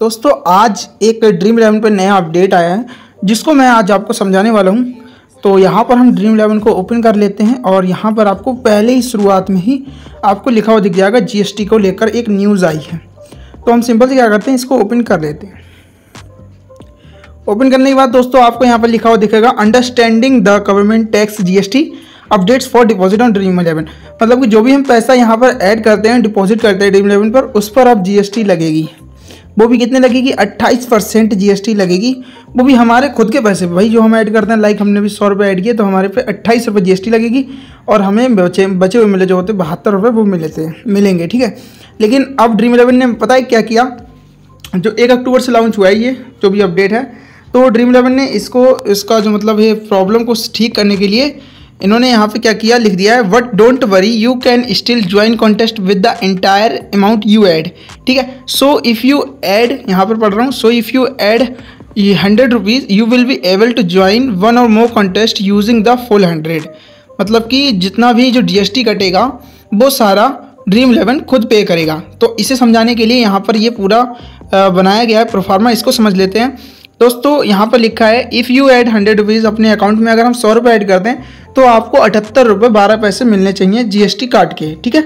दोस्तों आज एक ड्रीम 11 पर नया अपडेट आया है जिसको मैं आज आपको समझाने वाला हूं। तो यहाँ पर हम ड्रीम 11 को ओपन कर लेते हैं और यहाँ पर आपको पहले ही शुरुआत में ही आपको लिखा हुआ दिख जाएगा जीएसटी को लेकर एक न्यूज़ आई है। तो हम सिंपल से क्या करते हैं, इसको ओपन कर लेते हैं। ओपन करने के बाद दोस्तों आपको यहाँ पर लिखा हुआ दिखेगा understanding the government tax GST updates for deposit on dream 11। मतलब कि जो भी हम पैसा यहाँ पर ऐड करते हैं, डिपॉजिट करते हैं ड्रीम 11 पर, उस पर अब जीएसटी लगेगी। वो भी कितने लगेगी, 28% जीएसटी लगेगी। वो भी हमारे खुद के पैसे पे, भाई जो हम ऐड करते हैं, लाइक हमने भी 100 रुपये ऐड किए तो हमारे पे 28 रुपये जीएसटी लगेगी और हमें बचे हुए मिले जो होते 72 रुपये वो मिलेंगे। ठीक है, लेकिन अब ड्रीम 11 ने पता है क्या किया, जो 1 अक्टूबर से लॉन्च हुआ है ये जो भी अपडेट है, तो ड्रीम 11 ने इसका जो मतलब है प्रॉब्लम को ठीक करने के लिए इन्होंने यहाँ पे क्या किया, लिख दिया है but don't worry you can still join contest with the entire amount you add. ठीक है, सो इफ़ यू ऐड, यहाँ पर पढ़ रहा हूँ, so if you add 100 rupees you will be able to join 1 or more contest using the full 100। मतलब कि जितना भी जो जीएसटी कटेगा वो सारा ड्रीम 11 खुद पे करेगा। तो इसे समझाने के लिए यहाँ पर ये पूरा बनाया गया है प्रोफार्मा, इसको समझ लेते हैं। दोस्तों यहाँ पर लिखा है इफ़ यू ऐड 100 रुपीज़, अपने अकाउंट में अगर हम 100 रुपये ऐड कर दें तो आपको 78 रुपये 12 पैसे मिलने चाहिए जीएसटी काट के। ठीक है,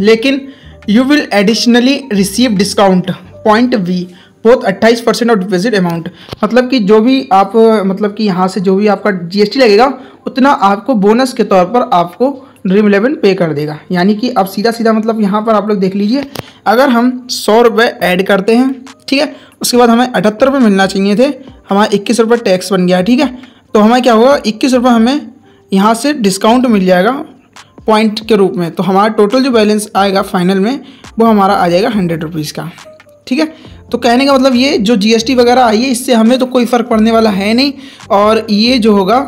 लेकिन you will additionally receive discount point we both 28% off deposit amount. मतलब कि जो भी आप यहाँ से जो भी आपका जीएसटी लगेगा उतना आपको बोनस के तौर पर आपको ड्रीम 11 पे कर देगा। यानी कि आप सीधा सीधा यहाँ पर आप लोग देख लीजिए, अगर हम 100 रुपये ऐड करते हैं, ठीक है, उसके बाद हमें 78 रुपये मिलना चाहिए थे, हमारा 21 रुपये टैक्स बन गया। ठीक है, तो हमें क्या होगा, 21 रुपये हमें यहाँ से डिस्काउंट मिल जाएगा पॉइंट के रूप में। तो हमारा टोटल जो बैलेंस आएगा फाइनल में वो हमारा आ जाएगा 100 रुपीज़ का। ठीक है, तो कहने का मतलब ये जो जीएसटी वगैरह आई है इससे हमें तो कोई फ़र्क पड़ने वाला है नहीं। और ये जो होगा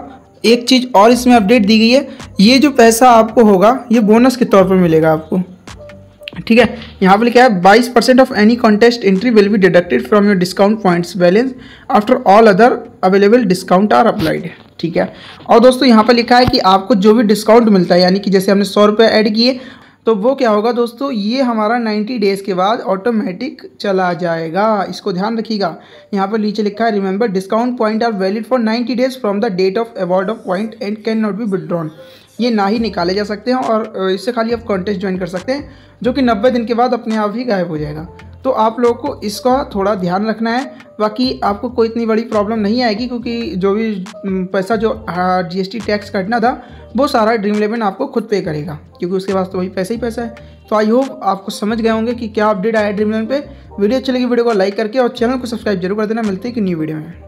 एक चीज़ और इसमें अपडेट दी गई है, ये जो पैसा आपको होगा ये बोनस के तौर पर मिलेगा आपको। ठीक है, यहाँ पर लिखा है 22% off any contest entry will be deducted from your discount points balance after all other available discount are applied. ठीक है, और दोस्तों यहाँ पर लिखा है कि आपको जो भी डिस्काउंट मिलता है, यानी कि जैसे हमने 100 रुपये ऐड किए तो वो क्या होगा दोस्तों, ये हमारा 90 डेज़ के बाद ऑटोमेटिक चला जाएगा। इसको ध्यान रखिएगा। यहाँ पर नीचे लिखा है remember discount point are valid for 90 days from the date of award of point and can not be withdrawn. ये ना ही निकाले जा सकते हैं और इससे खाली आप कॉन्टेस्ट ज्वाइन कर सकते हैं जो कि 90 दिन के बाद अपने आप ही गायब हो जाएगा। तो आप लोगों को इसका थोड़ा ध्यान रखना है, बाकी आपको कोई इतनी बड़ी प्रॉब्लम नहीं आएगी क्योंकि जो भी पैसा जो जीएसटी टैक्स कटना था वो सारा ड्रीम 11 आपको खुद पे करेगा, क्योंकि उसके पास तो वही पैसा ही पैसा है। तो आई होप आपको समझ गए होंगे कि क्या अपडेट आया ड्रीम 11 पे। वीडियो अच्छी लगी, वीडियो को लाइक करके और चैनल को सब्सक्राइब जरूर कर देना। मिलते हैं कि न्यू वीडियो में।